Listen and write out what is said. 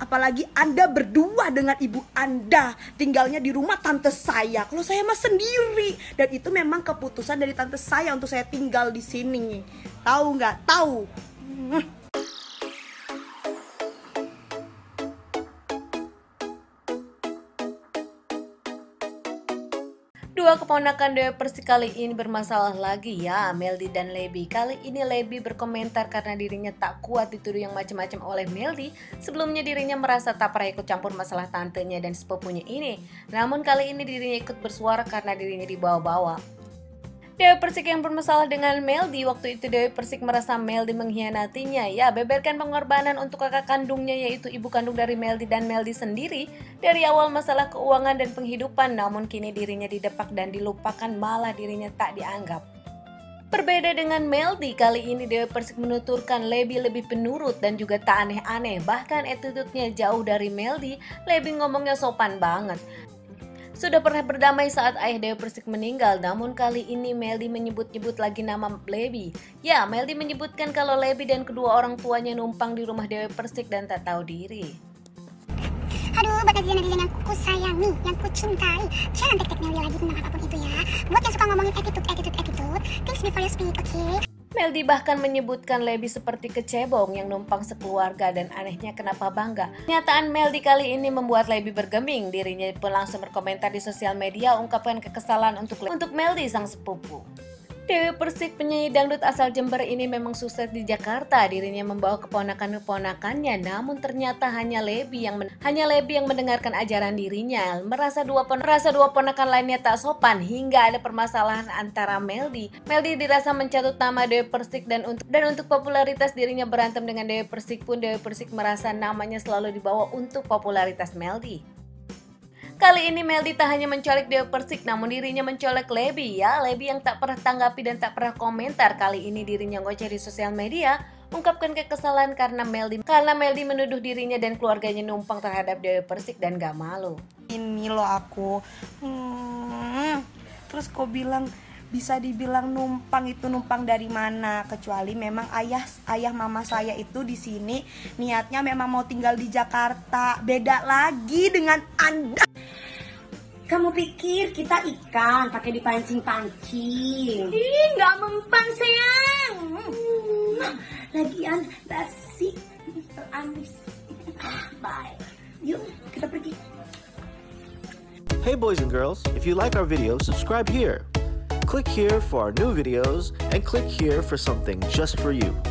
Apalagi Anda berdua dengan ibu Anda, tinggalnya di rumah tante saya. Kalau saya mah sendiri, dan itu memang keputusan dari tante saya untuk saya tinggal di sini. Tahu nggak? Tahu. Dua keponakan Dewi Persik kali ini bermasalah lagi ya, Meldy dan Lebby. Kali ini Lebby berkomentar karena dirinya tak kuat dituduh yang macam-macam oleh Meldy. Sebelumnya dirinya merasa tak pernah ikut campur masalah tantenya dan sepupunya ini. Namun kali ini dirinya ikut bersuara karena dirinya dibawa-bawa. Dewi Persik yang bermasalah dengan Meldy. Waktu itu Dewi Persik merasa Meldy mengkhianatinya. Ya, beberkan pengorbanan untuk kakak kandungnya yaitu ibu kandung dari Meldy dan Meldy sendiri. Dari awal masalah keuangan dan penghidupan, namun kini dirinya didepak dan dilupakan, malah dirinya tak dianggap. Berbeda dengan Meldy, kali ini Dewi Persik menuturkan Lebby lebih penurut dan juga tak aneh-aneh. Bahkan attitude-nya jauh dari Meldy, Lebby ngomongnya sopan banget. Sudah pernah berdamai saat ayah Dewi Persik meninggal, namun kali ini Meldy menyebut-nyebut lagi nama Lebby. Ya, Meldy menyebutkan kalau Lebby dan kedua orang tuanya numpang di rumah Dewi Persik dan tak tahu diri. Aduh, bakal dirian yang ku sayangi, yang ku cintai. Jangan tek-tek Meldy lagi tentang apapun itu ya. Buat yang suka ngomongin attitude, things before you speak, okay? Meldy bahkan menyebutkan Lebby seperti kecebong yang numpang sekeluarga dan anehnya kenapa bangga. Pernyataan Meldy kali ini membuat Lebby bergeming. Dirinya pun langsung berkomentar di sosial media ungkapkan kekesalan untuk Meldy sang sepupu. Dewi Persik, penyanyi dangdut asal Jember ini memang sukses di Jakarta. Dirinya membawa keponakan-keponakannya, namun ternyata hanya Lebby yang mendengarkan ajaran dirinya. Merasa dua ponakan lainnya tak sopan hingga ada permasalahan antara Meldy. Meldy dirasa mencatut nama Dewi Persik dan untuk popularitas dirinya berantem dengan Dewi Persik pun Dewi Persik merasa namanya selalu dibawa untuk popularitas Meldy. Kali ini Meldy tak hanya mencolek Dewi Persik, namun dirinya mencolek Lebby ya. Lebby yang tak pernah tanggapi dan tak pernah komentar, kali ini dirinya ngoceh di sosial media ungkapkan kekesalan karena Meldy menuduh dirinya dan keluarganya numpang terhadap Dewi Persik dan gak malu. Ini loh aku, terus kau bilang bisa dibilang numpang, itu numpang dari mana? Kecuali memang ayah mama saya itu di sini niatnya memang mau tinggal di Jakarta. Beda lagi dengan Anda. Kamu pikir kita ikan pakai dipancing-pancing? Ih, nggak mempan sayang. Lagian basi, teramis. Bye. Yuk, kita pergi. Hey boys and girls, if you like our video, subscribe here. Click here for our new videos and click here for something just for you.